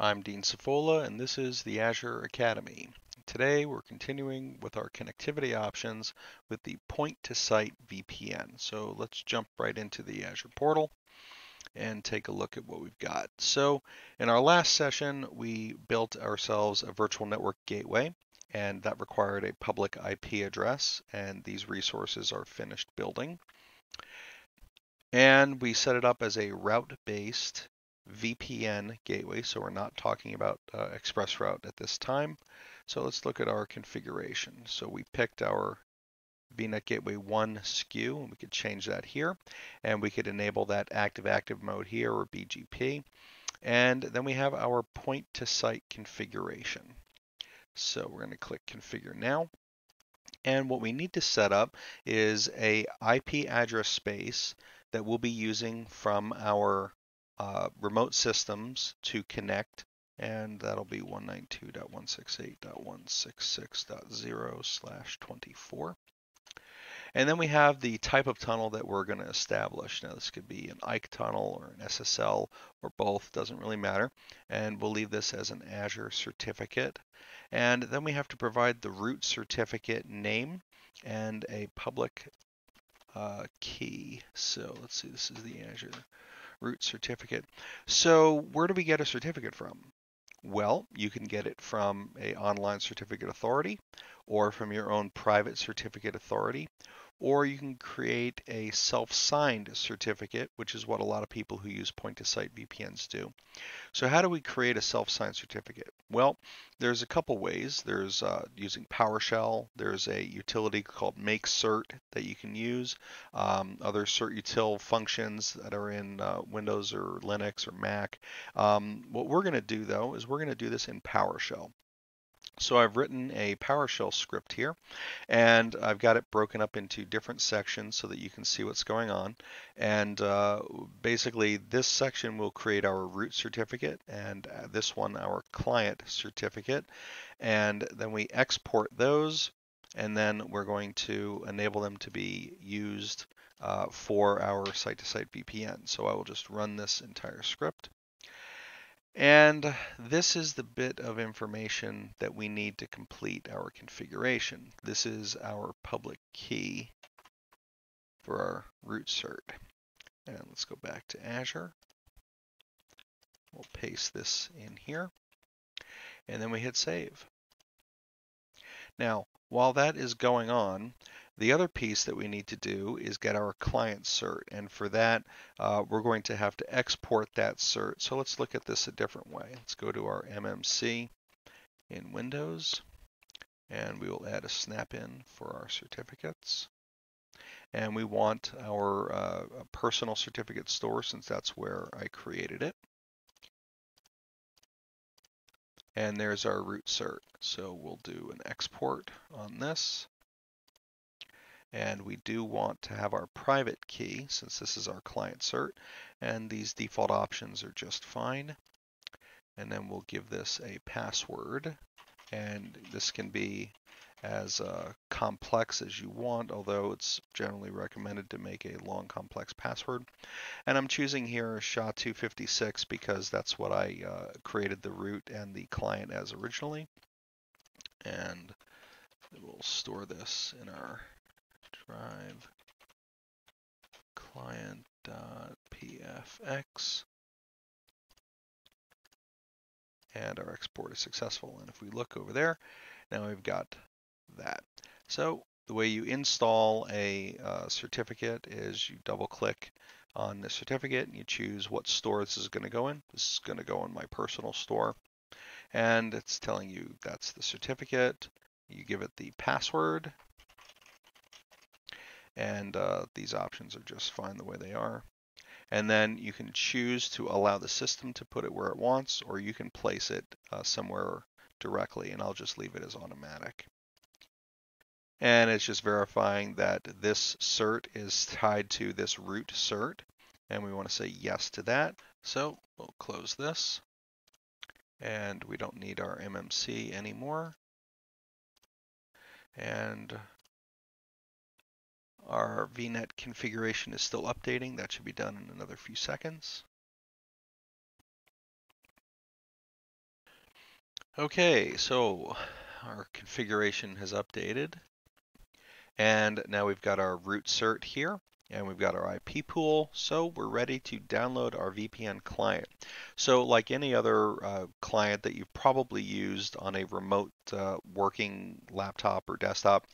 I'm Dean Cifola, and this is the Azure Academy. Today we're continuing with our connectivity options with the point-to-site VPN. So let's jump right into the Azure portal and take a look at what we've got. So in our last session, we built ourselves a virtual network gateway, and that required a public IP address, and these resources are finished building. And we set it up as a route-based VPN gateway, so we're not talking about ExpressRoute at this time. So let's look at our configuration. So we picked our VNet Gateway 1 SKU, and we could change that here, and we could enable that active-active mode here, or BGP. And then we have our point-to-site configuration. So we're going to click Configure Now. And what we need to set up is a IP address space that we'll be using from our remote systems to connect, and that'll be 192.168.166.0/24. And then we have the type of tunnel that we're going to establish. Now this could be an Ike tunnel or an SSL or both, doesn't really matter. And we'll leave this as an Azure certificate. And then we have to provide the root certificate name and a public key. So let's see, this is the Azure root certificate. So where do we get a certificate from? Well, you can get it from an online certificate authority, or from your own private certificate authority, or you can create a self-signed certificate, which is what a lot of people who use point-to-site VPNs do. So how do we create a self-signed certificate? Well, there's a couple ways. There's using PowerShell. There's a utility called MakeCert that you can use. Other certutil functions that are in Windows or Linux or Mac. What we're going to do, though, is we're going to do this in PowerShell. So I've written a PowerShell script here, and I've got it broken up into different sections so that you can see what's going on. And basically, this section will create our root certificate, and this one, our client certificate. And then we export those, and then we're going to enable them to be used for our site-to-site VPN. So I will just run this entire script. And this is the bit of information that we need to complete our configuration. This is our public key for our root cert. And let's go back to Azure. We'll paste this in here. And then we hit save. Now, while that is going on, the other piece that we need to do is get our client cert, and for that we're going to have to export that cert. So let's look at this a different way. Let's go to our MMC in Windows, and we will add a snap-in for our certificates. And we want our personal certificate store, since that's where I created it. And there's our root cert. So we'll do an export on this. And we do want to have our private key, since this is our client cert, and these default options are just fine. And then we'll give this a password, and this can be as complex as you want, although it's generally recommended to make a long, complex password. And I'm choosing here SHA-256 because that's what I created the root and the client as originally. And we'll store this in our drive client.pfx, and our export is successful. And if we look over there, now we've got that. So the way you install a certificate is you double click on the certificate and you choose what store this is going to go in. This is going to go in my personal store, and it's telling you that's the certificate. You give it the password. And these options are just fine the way they are. And then you can choose to allow the system to put it where it wants, or you can place it somewhere directly, and I'll just leave it as automatic. And it's just verifying that this cert is tied to this root cert, and we want to say yes to that. So we'll close this, and we don't need our MMC anymore. And our VNet configuration is still updating. That should be done in another few seconds. Okay, so our configuration has updated. And now we've got our root cert here, and we've got our IP pool, so we're ready to download our VPN client. So like any other client that you've probably used on a remote working laptop or desktop,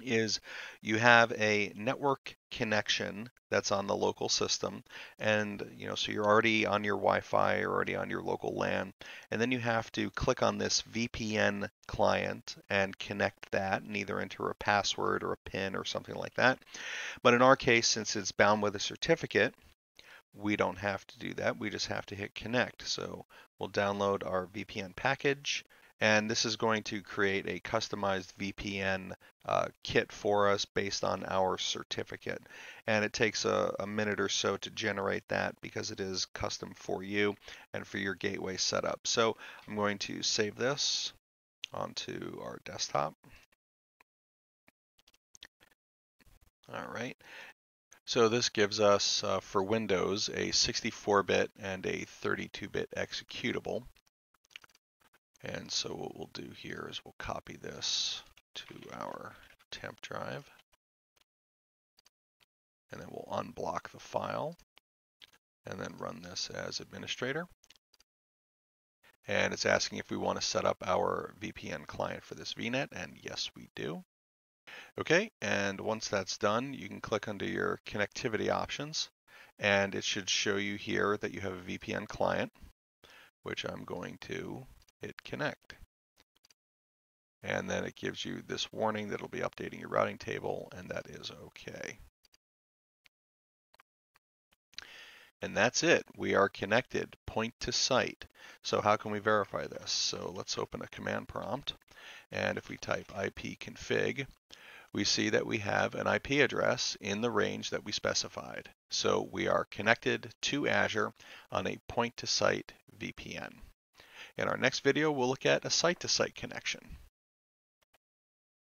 is you have a network connection that's on the local system, and so you're already on your Wi-Fi, you're already on your local LAN, and then you have to click on this VPN client and connect that and either enter a password or a PIN or something like that. But in our case, since it's bound with a certificate, we don't have to do that. We just have to hit connect. So we'll download our VPN package. And this is going to create a customized VPN kit for us based on our certificate. And it takes a minute or so to generate that because it is custom for you and for your gateway setup. So I'm going to save this onto our desktop. All right. So this gives us, for Windows, a 64-bit and a 32-bit executable. And so what we'll do here is we'll copy this to our temp drive, and then we'll unblock the file and then run this as administrator. And it's asking if we want to set up our VPN client for this VNet, and yes, we do. Okay, and once that's done, you can click under your connectivity options, and it should show you here that you have a VPN client, which I'm going to hit connect. And then it gives you this warning that it'll be updating your routing table, and that is okay. And that's it. We are connected, point to site. So how can we verify this? So let's open a command prompt. And if we type ipconfig, we see that we have an IP address in the range that we specified. So we are connected to Azure on a point to site VPN. In our next video, we'll look at a site-to-site connection.